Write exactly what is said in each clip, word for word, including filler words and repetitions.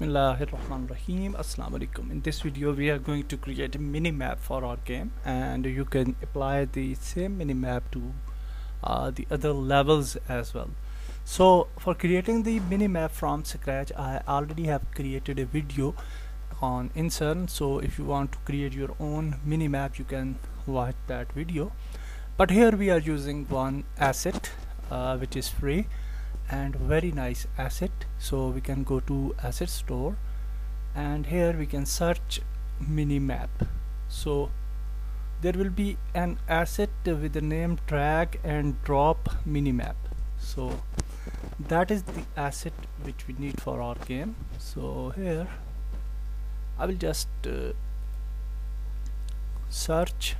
Bismillahirrahmanirrahim. Assalamu alaikum. In this video we are going to create a mini map for our game, and you can apply the same mini map to uh, the other levels as well. So for creating the mini map from scratch, I already have created a video on Incern, so if you want to create your own mini map you can watch that video. But here we are using one asset uh, which is free and very nice asset, so we can go to asset store and here we can search mini map. So there will be an asset with the name drag and drop mini map, so that is the asset which we need for our game. So here I will just uh, search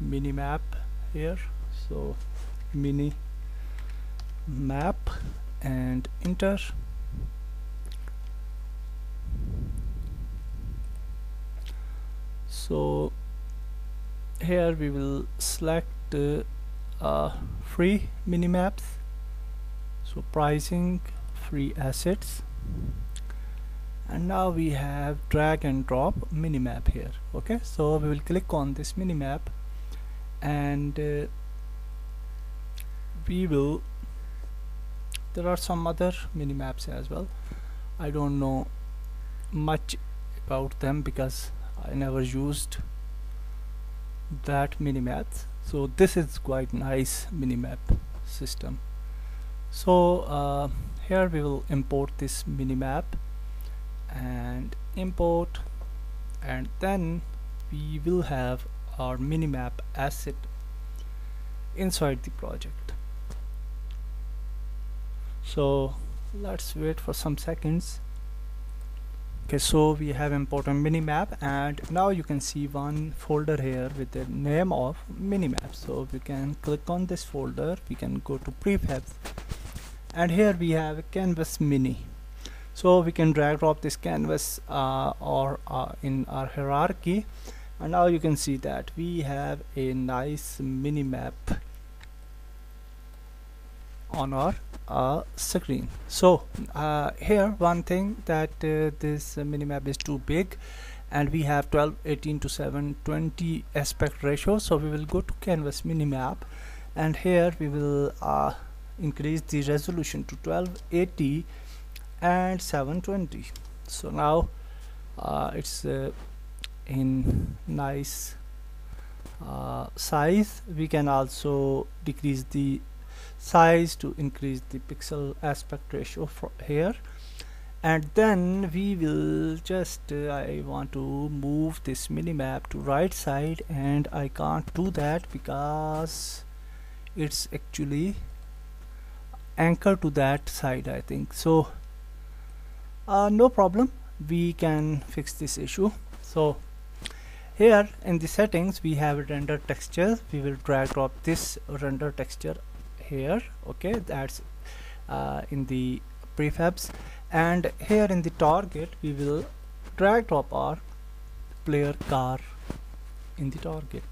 mini map here, so mini map and enter. So here we will select uh, uh, free mini maps, so pricing, free assets, and now we have drag and drop mini map here. Okay, so we will click on this mini map and uh, we will there are some other mini maps as well. I don't know much about them because I never used that mini map. So this is quite nice mini map system. So uh, here we will import this mini map and import, and then we will have our mini map asset inside the project. So let's wait for some seconds. Okay, so we have imported minimap, and now you can see one folder here with the name of minimap. So we can click on this folder, we can go to prefabs, and here we have a canvas mini. So we can drag drop this canvas uh, or uh, in our hierarchy, and now you can see that we have a nice minimap on our uh, screen. So uh, here one thing that uh, this uh, minimap is too big, and we have twelve, eighteen to seven, twenty aspect ratio. So we will go to canvas minimap, and here we will uh, increase the resolution to twelve eighty and seven twenty. So now uh, it's uh, in nice uh, size. We can also decrease the size to increase the pixel aspect ratio for here, and then we will just uh, I want to move this minimap to right side, and I can't do that because it's actually anchored to that side, I think. So uh, no problem, we can fix this issue. So here in the settings we have render texture. We will drag drop this render texture here. Okay, that's uh, in the prefabs, and here in the target we will drag drop our player car in the target.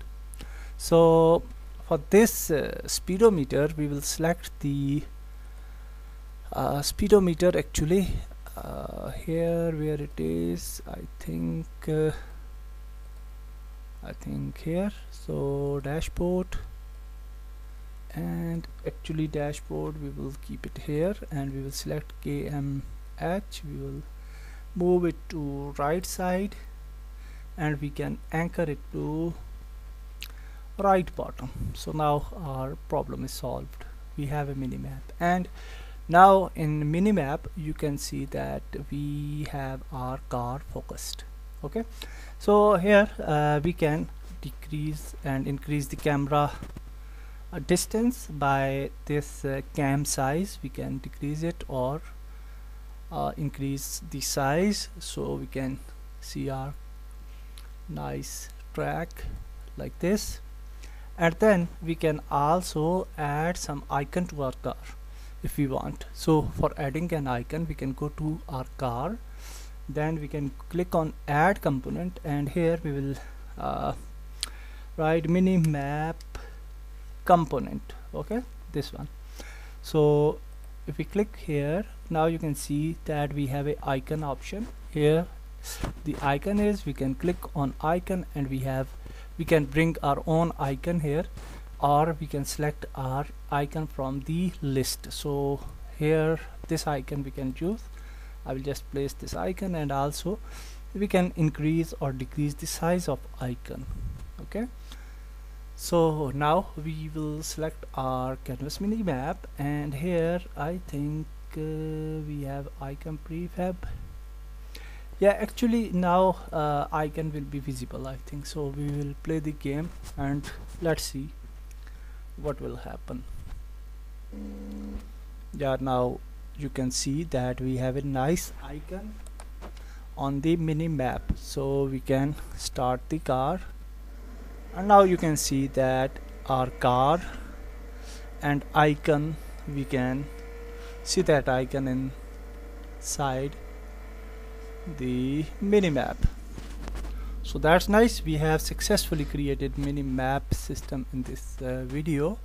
So for this uh, speedometer we will select the uh, speedometer actually uh, here where it is, I think uh, I think here. So dashboard, and actually dashboard we will keep it here, and we will select K M H. We will move it to right side, and we can anchor it to right bottom. So now our problem is solved. We have a minimap, and now in minimap you can see that we have our car focused. Okay, so here uh, we can decrease and increase the camera distance by this uh, cam size. We can decrease it or uh, increase the size, so we can see our nice track like this, and then we can also add some icon to our car if we want. So for adding an icon we can go to our car, then we can click on add component, and here we will uh, write mini map component. Okay, this one. So if we click here, now you can see that we have a icon option here. The icon is, we can click on icon and we have we can bring our own icon here, or we can select our icon from the list. So here this icon we can choose. I will just place this icon, and also we can increase or decrease the size of icon. Okay, so now we will select our canvas mini map, and here I think uh, we have icon prefab. Yeah, actually now uh, icon will be visible, I think. So we will play the game and let's see what will happen. Yeah, now you can see that we have a nice icon on the mini map. So we can start the car, and now you can see that our car and icon, we can see that icon inside the mini map. So that's nice. We have successfully created mini map system in this uh, video,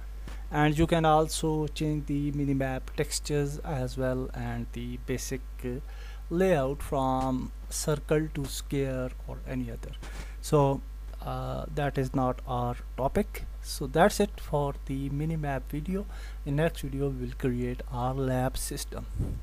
and you can also change the mini map textures as well, and the basic uh, layout from circle to square or any other. So uh, that is not our topic. So that's it for the mini map video. In next video we will create our lab system.